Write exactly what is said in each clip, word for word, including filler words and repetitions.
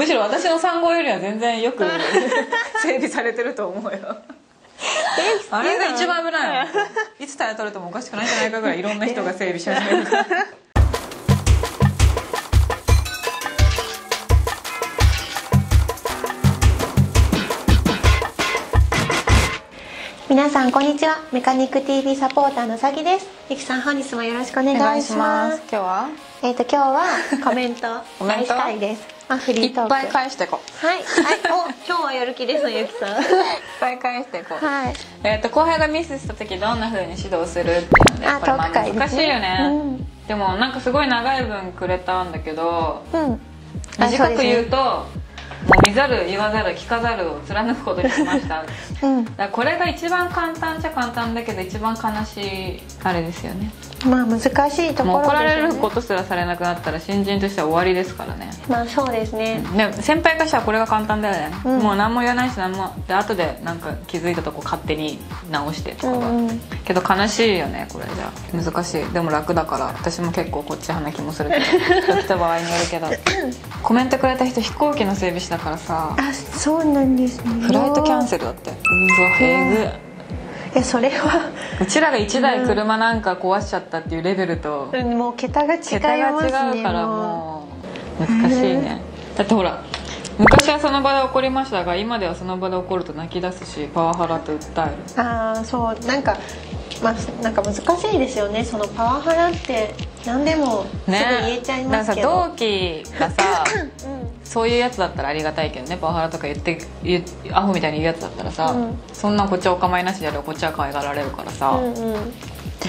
むしろ私の産後よりは全然よく整備されてると思うよあれが一番危ないのいつタイ取れてもおかしくないんじゃないかぐらいいろんな人が整備し始めるから皆さんこんにちは、メカニック ティーブイ サポーターのさぎです。ゆきさん、本日もよろしくお願いします。今日はえっと今日はコメント返したいです。まあフリートークいっぱい返していこう。はいはい。お、今日はやる気ですねゆきさん。いっぱい返していこう。はい。えっと後輩がミスした時どんな風に指導するっていうので、これまあ難しいよね。でもなんかすごい長い分くれたんだけど、短く言うともう見ざる言わざる聞かざるを貫くことにしました、うん、だからこれが一番簡単じゃ簡単だけど一番悲しいあれですよね。まあ難しいところですよね。もう怒られることすらされなくなったら新人としては終わりですからね。まあそうですね。でも先輩からしたらこれが簡単だよね、うん、もう何も言わないし何もで後でなんか気づいたとこ勝手に直してとかが、うん、けど悲しいよねこれじゃ。難しい。でも楽だから私も結構こっち派な気もするけど人と場合によるけどコメントくれた人飛行機の整備してだからさあ。そうなんですね。フライトキャンセルだって。うわえぐいや。それはうちらがいちだい車なんか壊しちゃったっていうレベルと、うん、もう桁が違いますね。桁が違うからもう難しいね、うん、だってほら昔はその場で怒りましたが今ではその場で怒ると泣き出すしパワハラと訴える。ああそう、なんかまあ、なんか難しいですよね。そのパワハラって何でもすぐ言えちゃいますけど、ね、なんか同期がさ、うん、そういうやつだったらありがたいけどね。パワハラとか言って言アホみたいに言うやつだったらさ、うん、そんなこっちはお構いなしであればこっちは可愛がられるからさ、うんうん、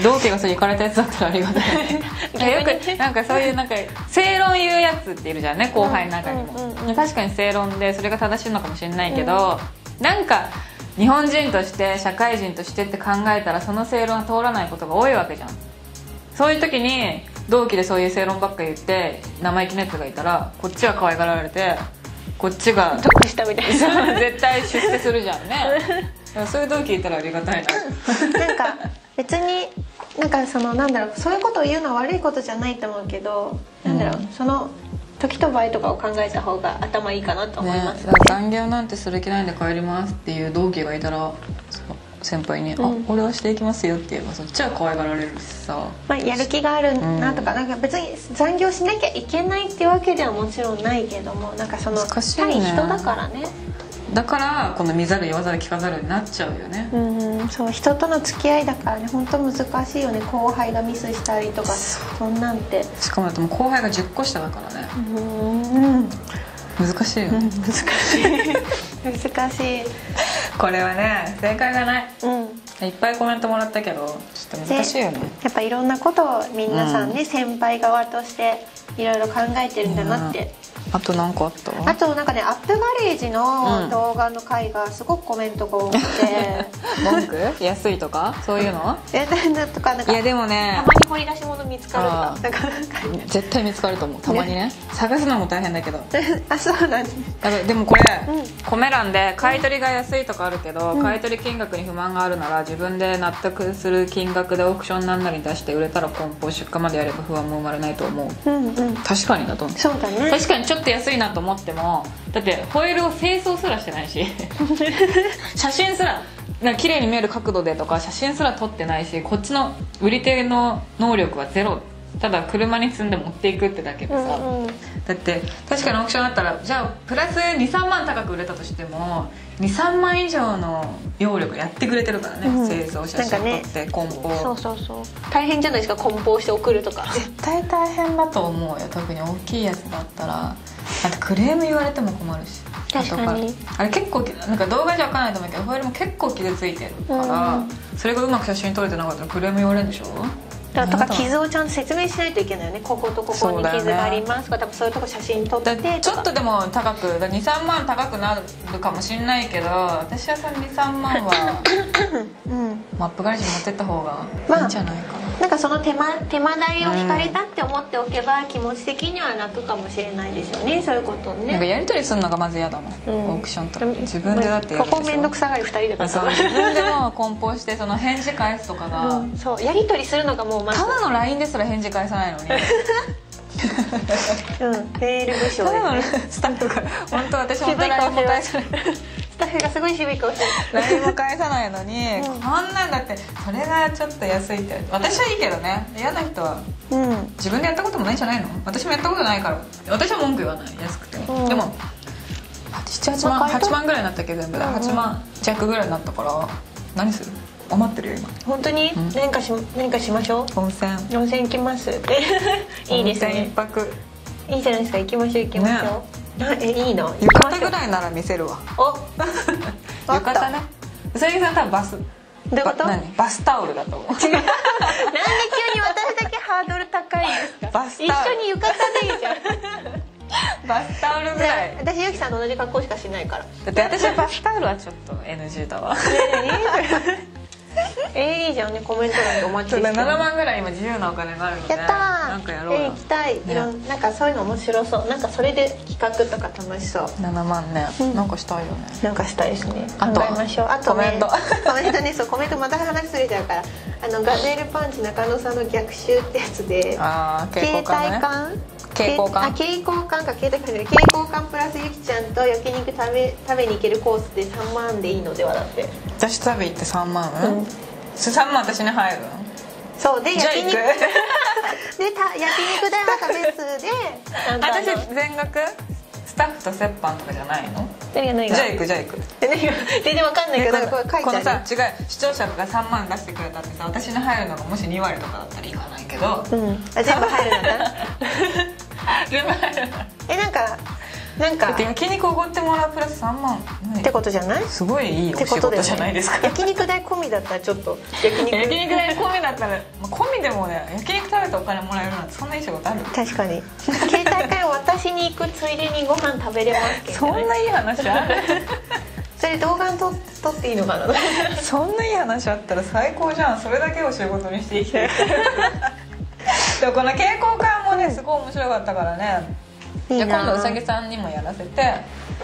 同期がそういうイカれたやつだったらありがたいよくなんかそういうなんか正論言うやつっているじゃんね後輩の中にも。確かに正論でそれが正しいのかもしれないけど、うん、なんか日本人として社会人としてって考えたらその正論は通らないことが多いわけじゃん。そういう時に同期でそういう正論ばっか言って生意気なやつがいたらこっちは可愛がられてこっちが得したみたいな絶対出世するじゃんねそういう同期いたらありがたいななんか別になんかそのなんだろう、そういうことを言うのは悪いことじゃないと思うけど、なんだろう、うん、その時と場合とかを考えた方が頭いいかなと思います、ね、残業なんてする気ないんで帰りますっていう同期がいたら先輩に「うん、あ俺はしていきますよ」って言えばそっちは可愛がられるしさ、まあ、やる気があるなとか、うん、なんか別に残業しなきゃいけないっていうわけではもちろんないけども、なんかその対人だからね。だからこの見ざる言わざる聞かざるになっちゃうよね。うん、そう人との付き合いだからね、本当難しいよね。後輩がミスしたりとかそんなんて。しかもだってもう後輩がじゅっこ下だからね。うん難しいよね、うん、難しい難しいこれはね正解がない、うん、いっぱいコメントもらったけどちょっと難しいよね。やっぱいろんなことを皆さんね、うん、先輩側としていろいろ考えてるんだなって、うん、あと何かあった？あとなんかね、アップガレージの動画の回がすごくコメントが多くて、うん、文句安いとかそういうの、うん、いやとかなんか、いやでもねたまに掘り出し物見つかるとか絶対見つかると思う。たまにね、ね探すのも大変だけどあそうなんです、ね、でもこれ、うん、コメ欄で買い取りが安いとかあるけど、うん、買い取り金額に不満があるなら自分で納得する金額でオークションなんなり出して売れたら梱包出荷までやれば不安も生まれないと思う、うん、うん、確かにだと思う。そうだね。確かにちょっと安いなと思っても、だってホイールを清掃すらしてないし写真すらなんか綺麗に見える角度でとか写真すら撮ってないし、こっちの売り手の能力はゼロ。ただ車に積んで持っていくってだけでさ、うん、うん、だって確かにオークションだったらじゃあプラスにじゅうさんまん高く売れたとしてもにじゅうさんまん以上の揚力やってくれてるからね、うん、製造写真撮って梱包、ね、そうそうそう大変じゃないですか梱包して送るとか。絶対大変だと思うよ。特に大きいやつだったらだってクレーム言われても困るし。確かにあれ結構なんか動画じゃ分かんないと思うけどホイールも結構傷ついてるから、うん、それがうまく写真撮れてなかったらクレーム言われるんでしょ。だとか傷をちゃんと説明しないといけないよね。こことここに傷がありますとか、ね、多分そういうとこ写真撮ってとかちょっとでも高くにじゅうさんまん高くなるかもしれないけど私はそのにじゅうさんまんは、うん、マップガレージ持ってった方がいいんじゃないかな、まあ、なんかその手間、手間代を引かれたって思っておけば、うん、気持ち的には楽かもしれないですよね。そういうことね。なんかやり取りするのがまず嫌だもん、うん、オークションとか自分でだってやるでしょ。ここ面倒くさがりふたりだからそう自分でも梱包してその返事返すとかが、うん、そうやり取りするのがもうただの ライン ですら返事返さないのにうん、ペール武将ですね。スタッフが本当私も誰も返さない。スタッフがすごい渋い顔してる。誰も返さないのに、こんなんだってそれがちょっと安いって。私はいいけどね。嫌な人は自分でやったこともないんじゃないの？私もやったことないから。私は文句言わない。安くても。でもなな、はちまん、はちまんぐらいになったっけ全部ではちまんじゃくぐらいになったから何する？余ってるよ今。本当に何かし何かしましょう。温泉温泉行きます。いいですね。一泊いいじゃないですか。行きましょう行きましょう。えいいの。浴衣ぐらいなら見せるわ。お浴衣ね。うさぎさん多分バスどういうこと？バスタオルだと思う。なんで急に私だけハードル高いんですか？一緒に浴衣でいいじゃん。バスタオルぐらい。私ゆきさんと同じ格好しかしないから。だって私はバスタオルはちょっと エヌジー だわ。えいいじゃんね。コメント欄でお待ちして。ななまんぐらい今自由なお金があるので。やったー。なんかやろう。え行きたい。いろんなんかそういうの面白そう。なんかそれで企画とか楽しそう。ななまんね。なんかしたいよね。なんかしたいですね。考えましょう。あとコメント。コメントね。そうコメントまた話すれちゃうから。あのガゼールパンチ中野さんの逆襲ってやつで。ああ携帯感。蛍光管、あ、蛍光管か携帯かける蛍光管プラスゆきちゃんと焼肉食べ食べに行けるコースでさんまんでいいのではだって。私食べ行ってさんまん？うん。さんまん私に入るの？そうで焼肉。でた焼肉代は食べ数で。私全額スタッフと折半とかじゃないの？何が何が？じゃあ行くじゃあ行く。全然わかんないけどこれ書いちゃう。このさ違う視聴者がさんまん出してくれたってさ私に入るのがもしにわりとかだったら行かないけど。うん。あ全部入るんだな。えなんかなんか焼肉おごってもらうプラスさんまんってことじゃない？すごいいいお仕事じゃないですか。焼肉代込みだったらちょっと焼肉代込みだったら込みでもね焼肉食べてお金もらえるなんてそんないい仕事ある？確かに携帯会を私に行くついでにご飯食べれますけどそんないい話ある？それ動画に撮っていいのかな？そんないい話あったら最高じゃん。それだけを仕事にしていきたい。でもこの蛍光感もねすごい面白かったからね。じゃあ今度うさぎさんにもやらせて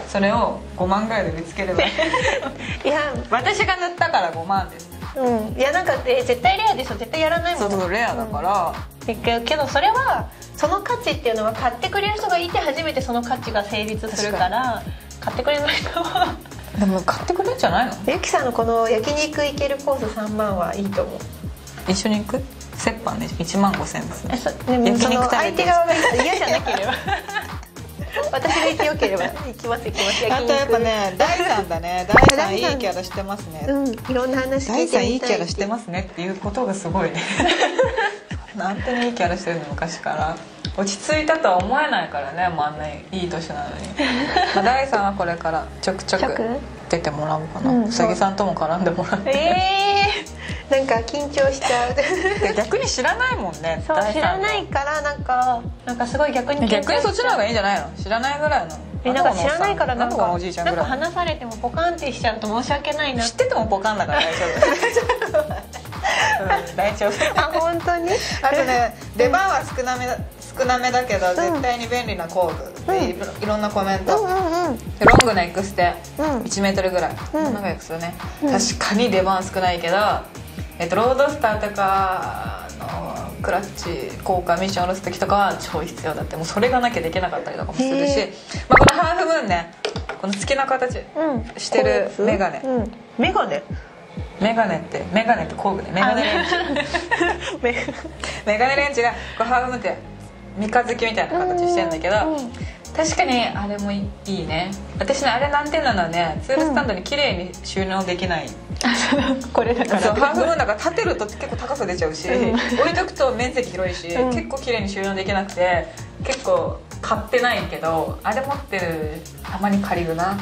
それをごまんぐらいで見つければいや私が塗ったからごまんです。うんいやなんか絶対レアでしょ。絶対やらないもん。そうそうレアだから、うん、けどそれはその価値っていうのは買ってくれる人がいて初めてその価値が成立するから買ってくれない人はでも買ってくれるんじゃないの？ゆきさんのこの焼肉行けるコースさんまんはいいと思う。一緒に行く？折半でいちまんごせんえんですね。その相手側が嫌じゃなければ私がいてよければ行きます行きます。あとやっぱね大さんだね。大さんいいキャラしてますね。うんいろんな話聞いてみたい。大さんいいキャラしてますねっていうことがすごいね。なんていいキャラしてるの昔から落ち着いたとは思えないからね。もうあんないい年なのに。大さんはこれからちょくちょく出てもらおうかな。うさぎさんとも絡んでもらってええなんか緊張しちゃう。逆に知らないもんね。そう知らないからなんかなんかすごい逆に逆にそっちの方がいいんじゃないの？知らないぐらいの。えなんか知らないからなんかなんか話されてもポカンってしちゃうと申し訳ないな。知っててもポカンだから大丈夫。大丈夫。あ本当に？あとね出番は少なめだ少なめだけど絶対に便利な工具でいろんなコメント。ロングのエクステいちメートルぐらい。長いエクステね。確かに出番少ないけど。えっと、ロードスターとかのクラッチ効果ミッションを下ろす時とかは超必要だって。もうそれがなきゃできなかったりとかもするし、まあ、このハーフムーンねこの月の形してるメガネ、うん、メガネメガネってメガネって工具ね。メガネレンチメガネレンチがこうハーフムーンって三日月みたいな形してるんだけど、確かにあれもいいね。私ねあれ難点なのはねツールスタンドに綺麗に収納できない、うんこれだからそうハーフムーンだから立てると結構高さ出ちゃうし、うん、置いとくと面積広いし、うん、結構綺麗に収納できなくて結構買ってないけどあれ持ってるたまに借りるな。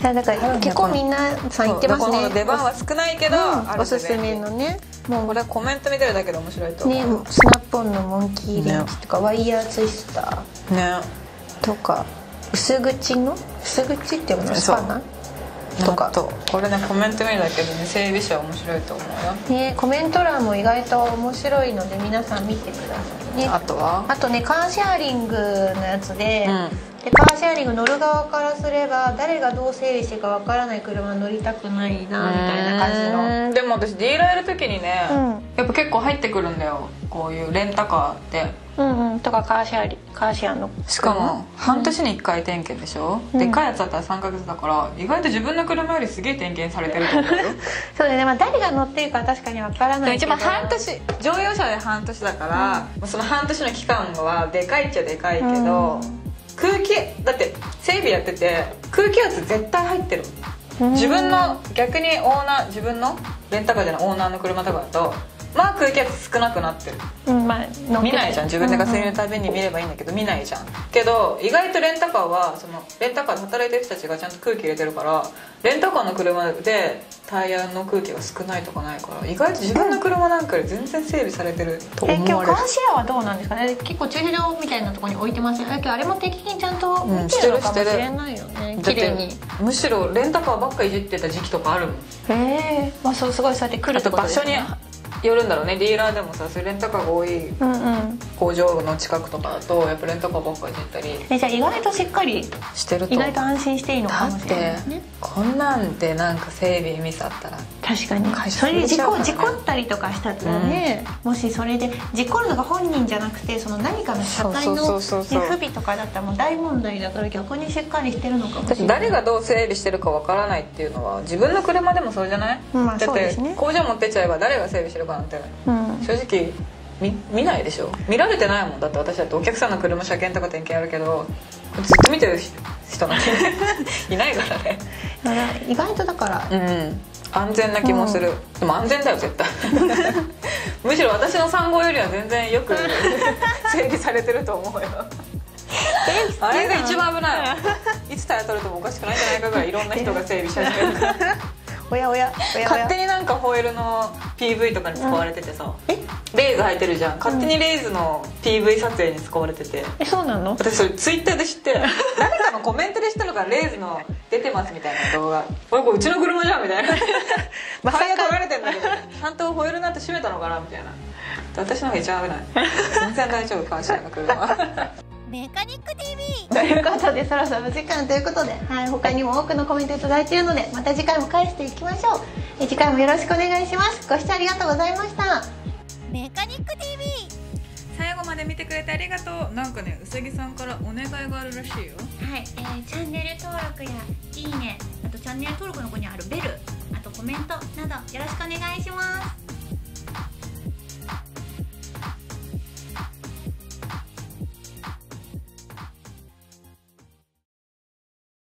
いやだから結構みんなさん言ってますね。出番は少ないけど、うん、おすすめのね。もうこれはコメント見てるだけで面白いと思うね。スナップオンのモンキーレンチとか、ね、ワイヤーツイスターねとか薄口の薄口っていうのスパナとかとこれねコメント見るだけでね整備士は面白いと思うよね。コメント欄も意外と面白いので皆さん見てくださいね。あとはあとねカーシェアリングのやつで、うん、でカーシェアリング乗る側からすれば誰がどう整理してかわからない車乗りたくないなみたいな感じの。でも私ディーラーやる時にね、うん、やっぱ結構入ってくるんだよこういうレンタカーって。うんうん、とかカーシェアリカーシェアのしかも半年にいっかい点検でしょ、うん、でかいやつだったらさんかげつだから意外と自分の車よりすげえ点検されてると思うよそうですね、まあ、誰が乗ってるか確かに分からないけど、一応半年乗用車で半年だから、うん、その半年の期間はでかいっちゃでかいけど、うん、空気だって整備やってて空気圧絶対入ってる、うん、自分の逆にオーナー自分のレンタカーでのオーナーの車とかだとまあ空気圧少なくなってる、うんまあ、見ないじゃん、自分でガソリンのたびに見ればいいんだけど、うんうん、見ないじゃんけど意外とレンタカーはそのレンタカーで働いてる人たちがちゃんと空気入れてるから、レンタカーの車でタイヤの空気が少ないとかないから、意外と自分の車なんかより全然整備されてると思われる。今日カーシェアはどうなんですかね、結構駐車場みたいなところに置いてますね、今日あれも定期的にちゃんと見てるのかもしれないよね、綺麗に。むしろレンタカーばっかいじってた時期とかあるもん。へえ、まあそうすごいそうやって来るってことですね。よるんだろうね、ディーラーでもさ、レンタカーが多い工場の近くとかだとやっぱレンタカーばっかり行ったり、えじゃあ意外としっかりしてると、意外と安心していいのかもしれないですね。だってこんなんでなんか整備ミスあったら確かにそれで事故事故ったりとかしたらね、うん、もしそれで事故るのが本人じゃなくてその何かの車体の不備とかだったらもう大問題だから、逆にしっかりしてるのかもしれない。誰がどう整備してるかわからないっていうのは自分の車でもそうじゃない、うん、まあそうですね。だって工場持ってっちゃえば誰が整備してるかなんて、うん、正直 見, 見ないでしょ、見られてないもん。だって私だってお客さんの車車検とか点検あるけどずっと見てる人なんていないからね。意外とだから、うん、安全な気もする、うん、でも安全だよ絶対むしろ私のさん号よりは全然よく整理されてると思うよあれが一番危ないいつタイヤ取れてもおかしくないんじゃないかぐらいいろんな人が整備し始めるからおやおやおやおや、勝手になんかホイールの ピーブイ とかに使われててさ、うん、えレイズ履いてるじゃん、勝手にレイズの ピーブイ 撮影に使われてて、うん、えそうなの。私それツイッターで知って誰かのコメントで知ったのがレイズの出てますみたいな動画俺これうちの車じゃんみたいなまさか取られてんだけどちゃんとホイールなんて閉めたのかなみたいな。私の方が一番危ない全然大丈夫カーシェアの車メカニック ティーブイ ということでそろそろお時間ということで、はい、他にも多くのコメントいただいているのでまた次回も返していきましょう。え次回もよろしくお願いします。ご視聴ありがとうございました。メカニック ティーブイ 最後まで見てくれてありがとう。なんかねうさぎさんからお願いがあるらしいよ。はい、えー、チャンネル登録やいいね、あとチャンネル登録の子にあるベル、あとコメントなどよろしくお願いします。